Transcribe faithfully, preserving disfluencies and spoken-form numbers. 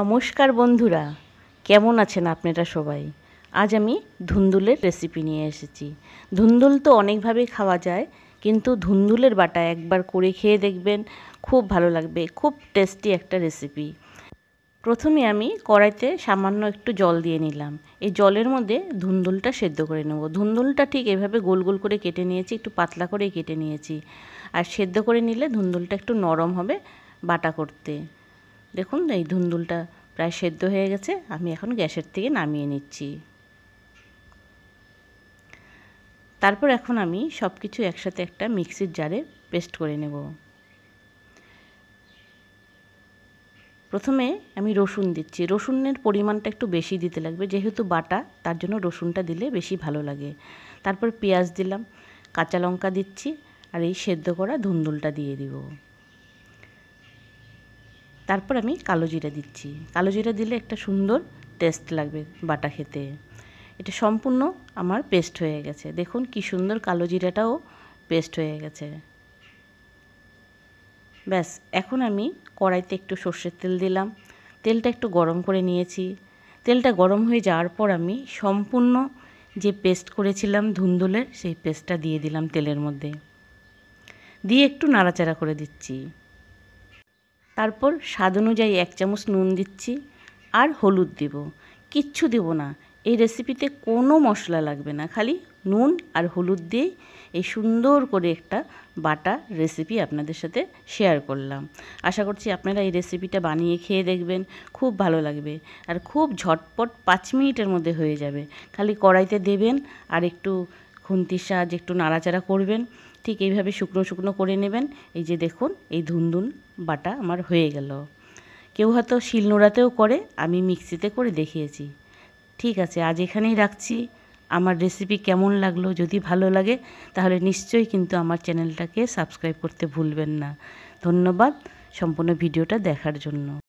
নমস্কার বন্ধুরা, কেমন আছেন আপনারা সবাই? আজ আমি ধুন্দুলের রেসিপি নিয়ে এসেছি। ধুন্দুল তো অনেকভাবে খাওয়া যায়, কিন্তু ধুন্দুলের বাটা একবার করে খেয়ে দেখবেন, খুব ভালো লাগবে। খুব টেস্টি একটা রেসিপি। প্রথমে আমি কড়াইতে সামান্য একটু জল দিয়ে নিলাম। এই জলের মধ্যে ধুন্দুলটা সেদ্ধ করে নেব। ধুন্দুলটা ঠিক এভাবে গোল গোল করে কেটে নিয়েছি, একটু পাতলা করে কেটে নিয়েছি। আর সেদ্ধ করে নিলে ধুন্দুলটা একটু নরম হবে বাটা করতে। দেখুন, এই ধুন্দুলটা প্রায় সেদ্ধ হয়ে গেছে। আমি এখন গ্যাসের থেকে নামিয়ে নিচ্ছি। তারপর এখন আমি সব কিছু একসাথে একটা মিক্সির জারে পেস্ট করে নেব। প্রথমে আমি রসুন দিচ্ছি। রসুনের পরিমাণটা একটু বেশি দিতে লাগবে, যেহেতু বাটা, তার জন্য রসুনটা দিলে বেশি ভালো লাগে। তারপর পেঁয়াজ দিলাম, কাঁচা লঙ্কা দিচ্ছি, আর এই সেদ্ধ করা ধুন্দুলটা দিয়ে দিব। তারপর আমি কালো জিরা দিচ্ছি। কালো জিরা দিলে একটা সুন্দর টেস্ট লাগবে বাটা খেতে। এটা সম্পূর্ণ আমার পেস্ট হয়ে গেছে। দেখুন কি সুন্দর কালো জিরাটাও পেস্ট হয়ে গেছে। ব্যাস, এখন আমি কড়াইতে একটু সর্ষের তেল দিলাম। তেলটা একটু গরম করে নিয়েছি। তেলটা গরম হয়ে যাওয়ার পর আমি সম্পূর্ণ যে পেস্ট করেছিলাম ধুন্দুলের, সেই পেস্টটা দিয়ে দিলাম তেলের মধ্যে, দিয়ে একটু নাড়াচাড়া করে দিচ্ছি। তারপর স্বাদ অনুযায়ী এক চামচ নুন দিচ্ছি, আর হলুদ দেব। কিচ্ছু দেব না, এই রেসিপিতে কোনো মশলা লাগবে না, খালি নুন আর হলুদ দিয়েই এই সুন্দর করে একটা বাটা রেসিপি আপনাদের সাথে শেয়ার করলাম। আশা করছি আপনারা এই রেসিপিটা বানিয়ে খেয়ে দেখবেন, খুব ভালো লাগবে। আর খুব ঝটপট পাঁচ মিনিটের মধ্যে হয়ে যাবে। খালি কড়াইতে দেবেন, আর একটু খুন্তির সাহায্যে একটু নাড়াচাড়া করবেন। ঠিক এইভাবে শুকনো শুকনো করে নেবেন। এই যে দেখুন, এই ধুন্দুল বাটা আমার হয়ে গেল। কেউ হয়তো শিলনোড়াতেও করে, আমি মিক্সিতে করে দেখিয়েছি। ঠিক আছে, আজ এখানেই রাখছি। আমার রেসিপি কেমন লাগলো? যদি ভালো লাগে তাহলে নিশ্চয়ই কিন্তু আমার চ্যানেলটাকে সাবস্ক্রাইব করতে ভুলবেন না। ধন্যবাদ সম্পূর্ণ ভিডিওটা দেখার জন্য।